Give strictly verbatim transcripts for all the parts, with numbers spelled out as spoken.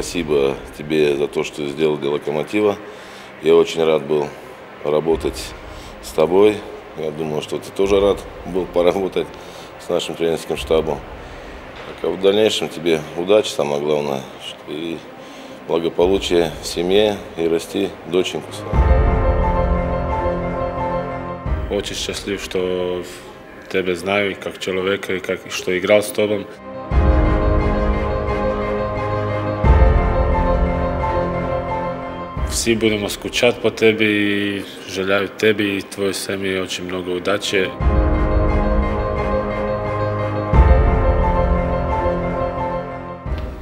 спасибо тебе за то, что сделал для Локомотива. Я очень рад был работать с тобой. Я думаю, что ты тоже рад был поработать с нашим тренерским штабом. Так, а в дальнейшем тебе удачи, самое главное, и благополучие в семье, и расти доченьку свою. Очень счастлив, что тебя знаю, как человека, и как, что играл с тобой. Все будем скучать по тебе и желаю тебе и твоей семье очень много удачи.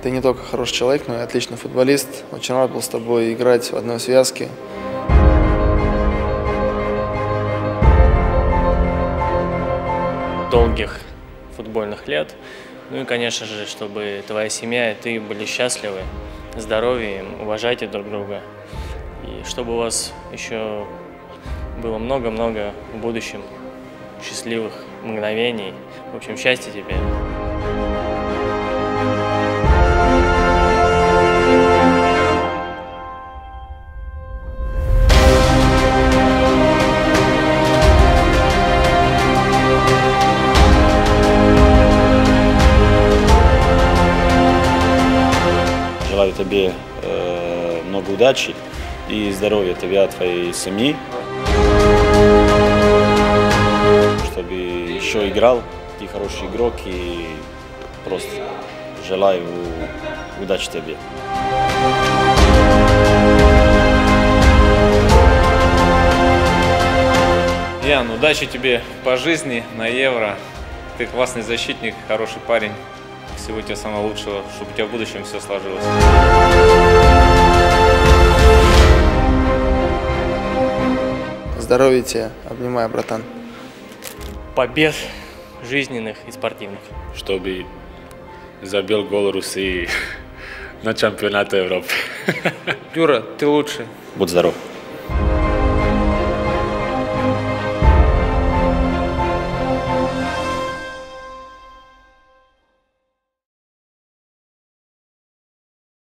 Ты не только хороший человек, но и отличный футболист. Очень рад был с тобой играть в одной связке. Долгих футбольных лет. Ну и, конечно же, чтобы твоя семья и ты были счастливы, здоровья, уважайте друг друга. И чтобы у вас еще было много-много в будущем счастливых мгновений. В общем, счастья тебе. Желаю тебе э, много удачи и здоровья тебя, твоей семьи, чтобы еще играл, ты хороший игрок, и просто желаю удачи тебе. Ян, удачи тебе по жизни на Евро. Ты классный защитник, хороший парень. Всего тебе самого лучшего, чтобы у тебя в будущем все сложилось. Здоровья тебе. Обнимаю, братан. Побед жизненных и спортивных. Чтобы забил гол Руси на чемпионате Европы. Юра, ты лучший. Будь здоров.